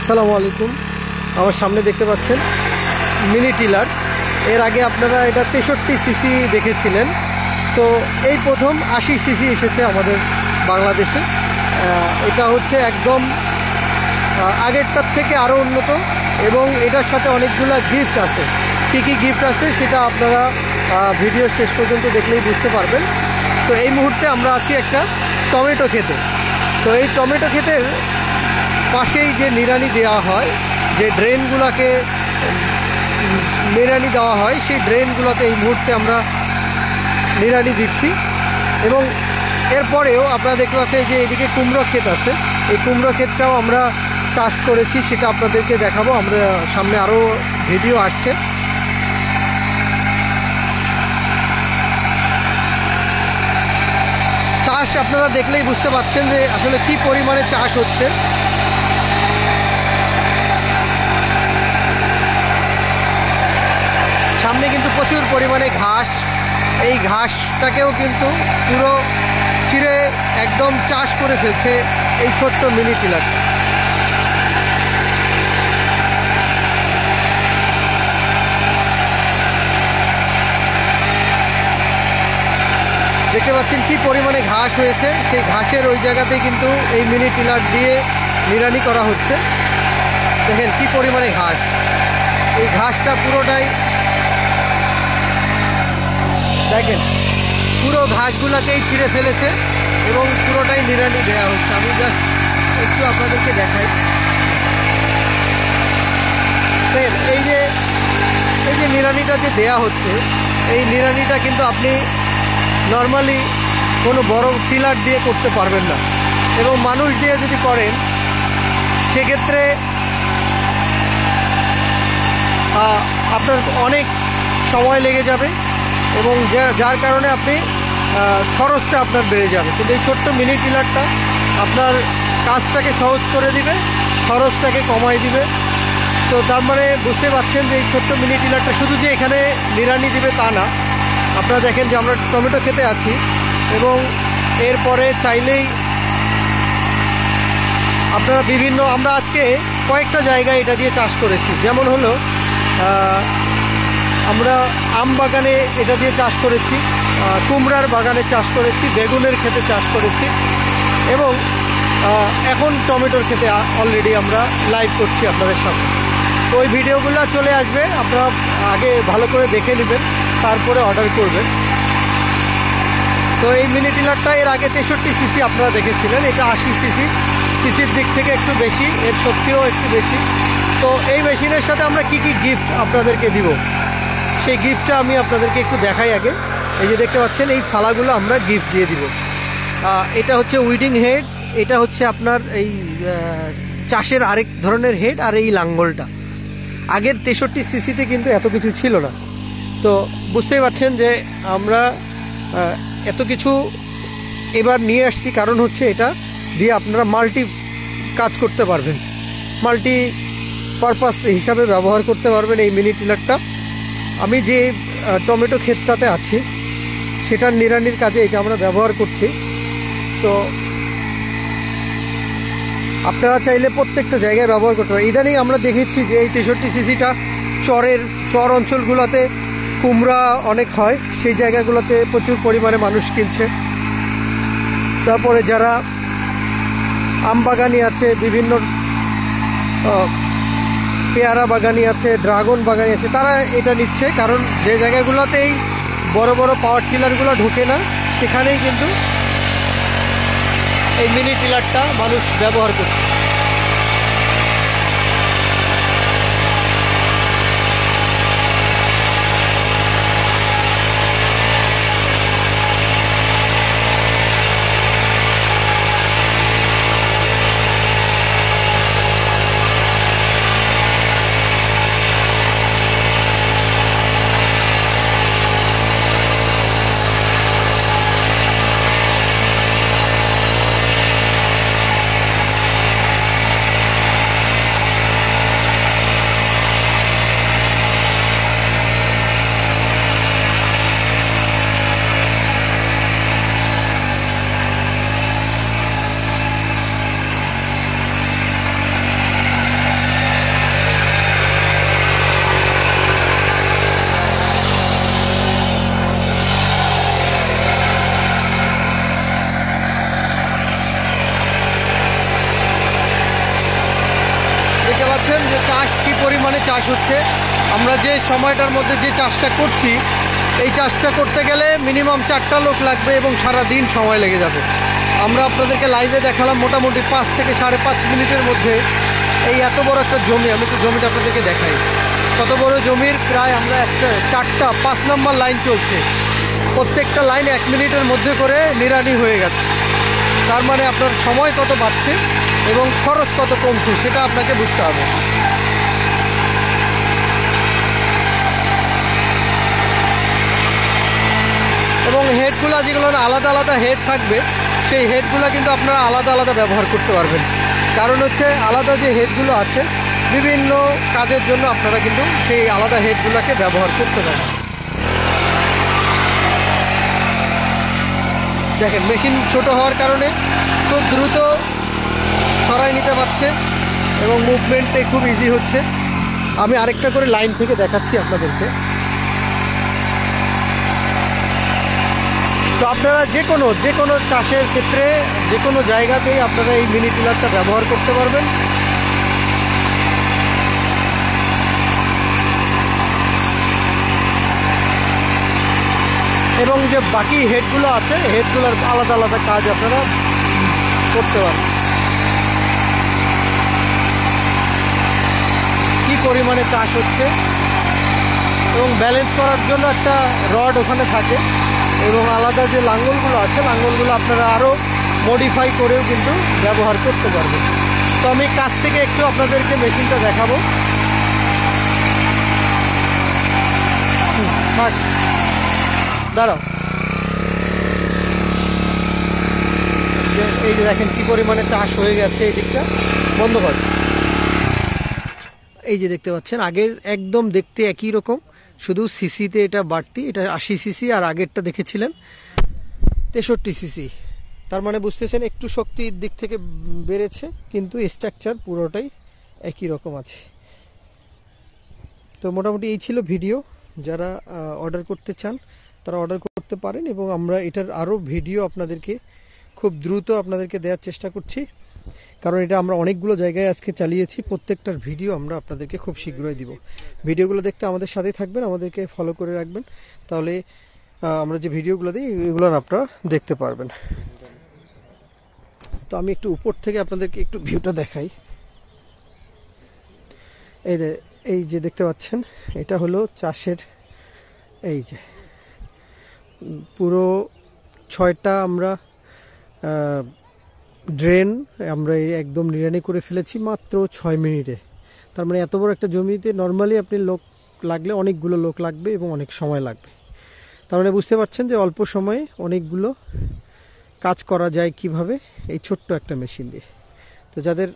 আসসালামু আলাইকুম। আমার সামনে দেখতে পাচ্ছেন মিনি টিলার। এর আগে আপনারা এটা 63 সিসি দেখেছিলেন, তো এই প্রথম 80 সিসি এসেছে আমাদের বাংলাদেশে। এটা হচ্ছে একদম আগেরটার থেকে আরও উন্নত এবং এটার সাথে অনেকগুলো গিফট আছে। কী কী গিফট আছে সেটা আপনারা ভিডিও শেষ পর্যন্ত দেখলেই বুঝতে পারবেন। তো এই মুহূর্তে আমরা আছি একটা টমেটো খেতে। তো এই টমেটো ক্ষেতের পাশেই যে নিড়ানি দেওয়া হয়, যে ড্রেনগুলোকে নিড়ানি দেওয়া হয়, সেই ড্রেনগুলোতে এই মুহূর্তে আমরা নিড়ানি দিচ্ছি। এবং এরপরেও আপনারা দেখতে পাচ্ছেন যে এদিকে কুমড়ো ক্ষেত আছে, এই কুমড়ো ক্ষেতটাও আমরা চাষ করেছি, সেটা আপনাদেরকে দেখাবো। আমরা সামনে আরও ভিডিও আসছে। চাষ আপনারা দেখলেই বুঝতে পারছেন যে আসলে কি পরিমাণে চাষ হচ্ছে। সামনে কিন্তু প্রচুর পরিমাণে ঘাস, এই ঘাসটাকেও কিন্তু পুরো ছিঁড়ে একদম চাষ করে ফেলছে এই ছোট্ট মিনি টিলারটা। দেখতে পাচ্ছেন কি পরিমাণে ঘাস হয়েছে, সেই ঘাসের ওই জায়গাতে কিন্তু এই মিনি টিলার দিয়ে নিড়ানি করা হচ্ছে। দেখেন কি পরিমাণে ঘাস, এই ঘাসটা পুরোটাই দেখেন, পুরো ঘাসগুলোকেই ছিঁড়ে ফেলেছে এবং পুরোটাই নিড়ানি দেওয়া হচ্ছে। আমি জাস্ট একটু আপনাদেরকে দেখাই। দেখেন এই যে নিড়ানিটা যে দেওয়া হচ্ছে, এই নিড়ানিটা কিন্তু আপনি নর্মালি কোনো বড় টিলার দিয়ে করতে পারবেন না, এবং মানুষ দিয়ে যদি করেন সেক্ষেত্রে আপনার অনেক সময় লেগে যাবে এবং যার কারণে আপনি খরচটা আপনার বেড়ে যাবে। কিন্তু এই ছোট্ট মিনি টিলারটা আপনার কাজটাকে সহজ করে দিবে, খরচটাকে কমায় দিবে। তো তার মানে বুঝতে পারছেন যে এই ছোট্ট মিনি টিলারটা শুধু যে এখানে নিড়ানি দিবে তা না। আপনারা দেখেন যে আমরা টমেটো খেতে আছি এবং এরপরে চাইলেই আপনারা আমরা আজকে কয়েকটা জায়গায় এটা দিয়ে চাষ করেছি। যেমন হলো আমরা আম বাগানে এটা দিয়ে চাষ করেছি, কুমড়ার বাগানে চাষ করেছি, বেগুনের খেতে চাষ করেছি এবং এখন টমেটোর খেতে অলরেডি আমরা লাইভ করছি আপনাদের সামনে। ওই ভিডিওগুলো চলে আসবে, আপনারা আগে ভালো করে দেখে নেবেন, তারপরে অর্ডার করবেন। তো এই মিনি টিলারটা এর আগে 63 সিসি আপনারা দেখেছিলেন, এটা 80 সিসি। সিসির দিক থেকে একটু বেশি, এর শক্তিও একটু বেশি। তো এই মেশিনের সাথে আমরা কি কি গিফট আপনাদেরকে দিব সেই গিফটটা আমি আপনাদেরকে একটু দেখাই। আগে এই যে দেখতে পাচ্ছেন এই ফালাগুলো আমরা গিফট দিয়ে দিব। এটা হচ্ছে উইডিং হেড, এটা হচ্ছে আপনার এই চাষের আরেক ধরনের হেড, আর এই লাঙ্গলটা। আগের 63 সিসিতে কিন্তু এত কিছু ছিল না। তো বুঝতেই পারছেন যে আমরা এত কিছু এবার নিয়ে আসছি, কারণ হচ্ছে এটা দিয়ে আপনারা মাল্টি কাজ করতে পারবেন, মাল্টি পারপাস হিসাবে ব্যবহার করতে পারবেন এই মিনি টিলারটা। আমি যে টমেটো ক্ষেতটাতে আছি সেটার নিড়ানির কাজে এটা আমরা ব্যবহার করছি। তো আপনারা চাইলে প্রত্যেকটা জায়গায় ব্যবহার করতে পারেন। ইদানিং আমরা দেখেছি যে এই 63 সিসিটা চর অঞ্চলগুলোতে কুমড়া অনেক হয়, সেই জায়গাগুলোতে প্রচুর পরিমাণে মানুষ কিনছে। তারপরে যারা আমবাগানি আছে, বিভিন্ন পেয়ারা বাগানি আছে, ড্রাগন বাগানি আছে, তারা এটা নিচ্ছে, কারণ যে জায়গাগুলোতেই বড় বড় পাওয়ার টিলারগুলো ঢোকে না সেখানেই কিন্তু এই মিনি টিলারটা মানুষ ব্যবহার করছে। পরিমাণে চাষ হচ্ছে। আমরা যে সময়টার মধ্যে যে চাষটা করছি এই চাষটা করতে গেলে মিনিমাম ৪টা লোক লাগবে এবং সারা দিন সময় লেগে যাবে। আমরা আপনাদেরকে লাইভে দেখালাম মোটামুটি 5 থেকে সাড়ে 5 মিনিটের মধ্যে এই এত বড় একটা জমি, আমি তো জমিটা আপনাদেরকে দেখাই, কত বড় জমির প্রায় আমরা একটা 4টা 5 নম্বর লাইন চলছে, প্রত্যেকটা লাইন 1 মিনিটের মধ্যে করে নিড়ানি হয়ে গেছে। তার মানে আপনার সময় কত বাড়ছে এবং খরচ কত কমছে সেটা আপনাকে বুঝতে হবে। এবং হেডগুলো যেগুলো আলাদা আলাদা হেড থাকবে সেই হেডগুলো কিন্তু আপনারা আলাদা আলাদা ব্যবহার করতে পারবেন, কারণ হচ্ছে আলাদা যে হেডগুলো আছে বিভিন্ন কাজের জন্য আপনারা কিন্তু সেই আলাদা হেডগুলোকে ব্যবহার করতে পারবেন। দেখেন মেশিন ছোট হওয়ার কারণে খুব দ্রুত সরাই নিতে পারছে এবং মুভমেন্টে খুব ইজি হচ্ছে। আমি আরেকটা করে লাইন থেকে দেখাচ্ছি আপনাদেরকে। তো আপনারা যে কোনো চাষের ক্ষেত্রে যে কোনো জায়গাতেই আপনারা এই মিনি টিলারটা ব্যবহার করতে পারবেন। এবং যে বাকি হেডগুলো আছে হেডগুলোর আলাদা আলাদা কাজ আপনারা করতে পারবেন। কি পরিমাণে চাষ হচ্ছে এবং ব্যালেন্স করার জন্য একটা রড ওখানে থাকে এবং আলাদা যে লাঙ্গলগুলো আছে লাঙ্গলগুলো আপনারা আরও মডিফাই করেও কিন্তু ব্যবহার করতে পারবেন। তো আমি কাছ থেকে একটু আপনাদেরকে মেশিনটা দেখাবো। দাঁড়াও, এই যে দেখেন কি পরিমাণে চাষ হয়ে গেছে। এই দিকটা বন্ধ কর, এই যে দেখতে পাচ্ছেন আগের একদম দেখতে একই রকম, শুধু সিসিতে এটা বাড়তি, এটা 80 সিসি আর আগেরটা দেখেছিলেন 63 সিসি। তার মানে বুঝতেছেন একটু শক্তির দিক থেকে বেড়েছে কিন্তু স্ট্রাকচার পুরোটাই একই রকম আছে। তো মোটামুটি এই ছিল ভিডিও, যারা অর্ডার করতে চান তারা অর্ডার করতে পারেন এবং আমরা এটার আরও ভিডিও আপনাদেরকে খুব দ্রুত আপনাদেরকে দেওয়ার চেষ্টা করছি, কারণ এটা আমরা অনেকগুলো জায়গায় আজকে চালিয়েছি, প্রত্যেকটার ভিডিও আমরা আপনাদেরকে খুব শীঘ্রই দিব। ভিডিওগুলো দেখতে আমাদের সাথেই থাকবেন, আমাদেরকে ফলো করে রাখবেন, তাহলে আমরা যে ভিডিওগুলো দিই এগুলো আপনারা দেখতে পারবেন। তো আমি একটু উপর থেকে আপনাদেরকে একটু ভিউটা দেখাই। এই যে দেখতে পাচ্ছেন এটা হলো চাষের, এই যে পুরো 6টা আমরা ড্রেন আমরা একদম নিড়ানি করে ফেলেছি মাত্র 6 মিনিটে। তার মানে এত বড় একটা জমিতে নর্মালি আপনি লোক লাগলে অনেকগুলো লোক লাগবে এবং অনেক সময় লাগবে। তার মানে বুঝতে পারছেন যে অল্প সময়ে অনেকগুলো কাজ করা যায় কিভাবে এই ছোট্ট একটা মেশিন দিয়ে। তো যাদের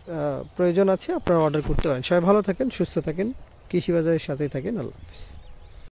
প্রয়োজন আছে আপনারা অর্ডার করতে পারেন। সবাই ভালো থাকেন, সুস্থ থাকেন, কৃষি বাজারের সাথেই থাকেন। আল্লাহ হাফেজ।